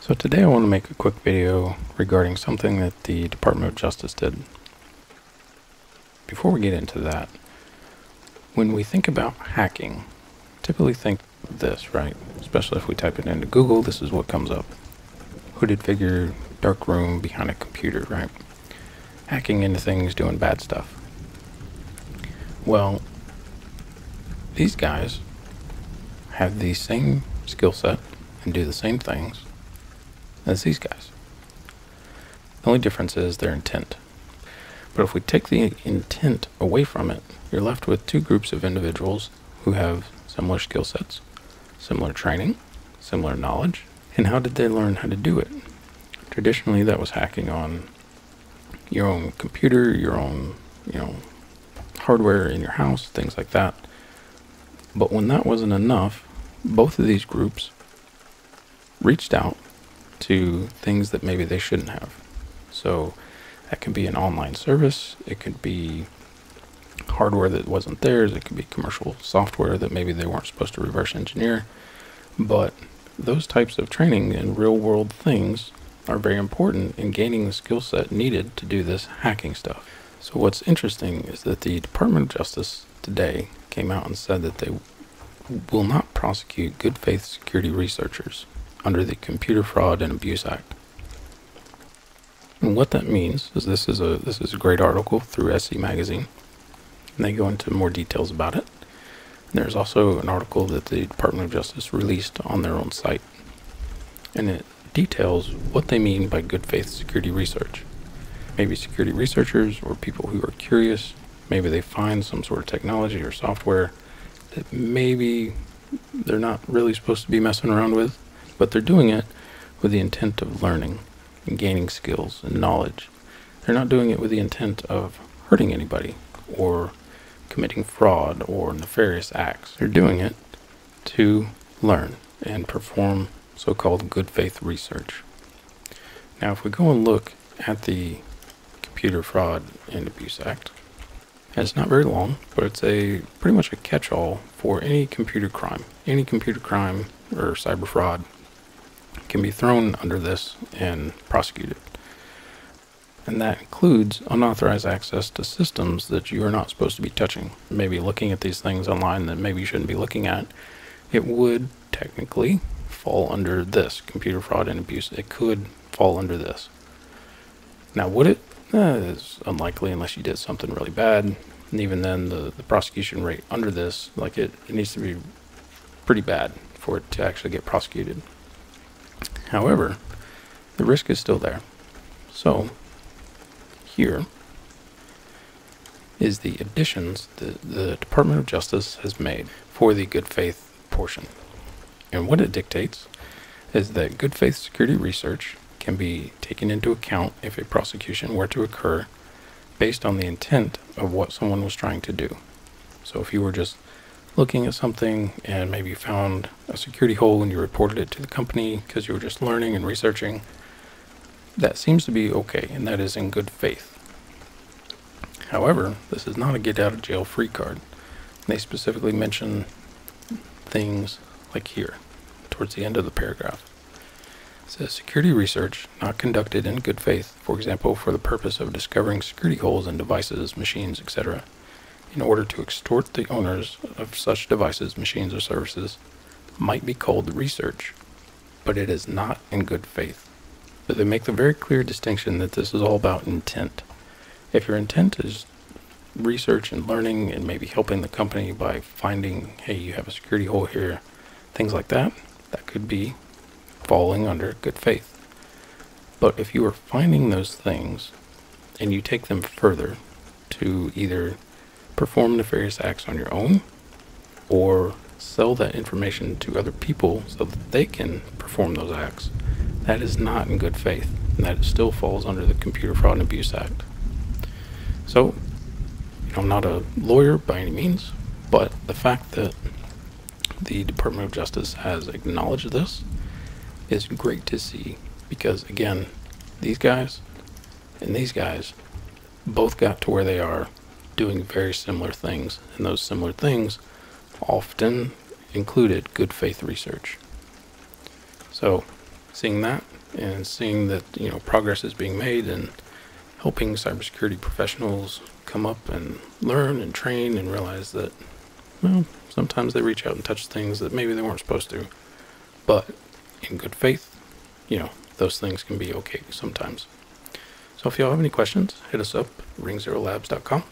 So today I want to make a quick video regarding something that the Department of Justice did. Before we get into that, when we think about hacking, typically think this, right? Especially if we type it into Google, this is what comes up. Hooded figure, dark room, behind a computer, right? Hacking into things, doing bad stuff. Well, these guys have the same skill set and do the same things as these guys. The only difference is their intent. But if we take the intent away from it, you're left with two groups of individuals who have similar skill sets, similar training, similar knowledge. And how did they learn how to do it? Traditionally, that was hacking on your own computer, your own, hardware in your house, things like that. But when that wasn't enough, both of these groups reached out to things that maybe they shouldn't have. So that could be an online service, it could be hardware that wasn't theirs, it could be commercial software that maybe they weren't supposed to reverse engineer. But those types of training and real world things are very important in gaining the skill set needed to do this hacking stuff. So what's interesting is that the Department of Justice today came out and said that they will not prosecute good faith security researchers under the Computer Fraud and Abuse Act. And what that means is this is a great article through SC Magazine, and they go into more details about it. And there's also an article that the Department of Justice released on their own site, and it details what they mean by good faith security research. Maybe security researchers or people who are curious, maybe they find some sort of technology or software that maybe they're not really supposed to be messing around with, but they're doing it with the intent of learning and gaining skills and knowledge. They're not doing it with the intent of hurting anybody or committing fraud or nefarious acts. They're doing it to learn and perform so-called good faith research. Now, if we go and look at the Computer Fraud and Abuse Act, and it's not very long, but it's pretty much a catch-all for any computer crime. Any computer crime or cyber fraud can be thrown under this and prosecuted. And that includes unauthorized access to systems that you are not supposed to be touching. Maybe looking at these things online that maybe you shouldn't be looking at. It would technically fall under this, Computer Fraud and Abuse. It could fall under this. Now, would it? It's unlikely unless you did something really bad, and even then the prosecution rate under this, like it needs to be pretty bad for it to actually get prosecuted. However, the risk is still there. So here is the additions that the Department of Justice has made for the good faith portion. And what it dictates is that good faith security research can be taken into account if a prosecution were to occur based on the intent of what someone was trying to do. So if you were just looking at something and maybe found a security hole and you reported it to the company because you were just learning and researching, that seems to be okay, and that is in good faith. However, this is not a get out of jail free card. They specifically mention things like here, towards the end of the paragraph. It says, security research not conducted in good faith, for example, for the purpose of discovering security holes in devices, machines, etc., in order to extort the owners of such devices, machines, or services, might be called research, but it is not in good faith. So they make the very clear distinction that this is all about intent. If your intent is research and learning and maybe helping the company by finding, hey, you have a security hole here, things like that, that could be falling under good faith. But if you are finding those things and you take them further to either perform nefarious acts on your own or sell that information to other people so that they can perform those acts, that is not in good faith, and that still falls under the Computer Fraud and Abuse Act. So, I'm not a lawyer by any means, but the fact that the Department of Justice has acknowledged this is great to see, because again, these guys and these guys both got to where they are doing very similar things, and those similar things often included good faith research. So seeing that, and seeing that, you know, progress is being made and helping cybersecurity professionals come up and learn and train and realize that, well, sometimes they reach out and touch things that maybe they weren't supposed to, but in good faith, you know, those things can be okay sometimes. So if y'all have any questions, hit us up, ringzerolabs.com.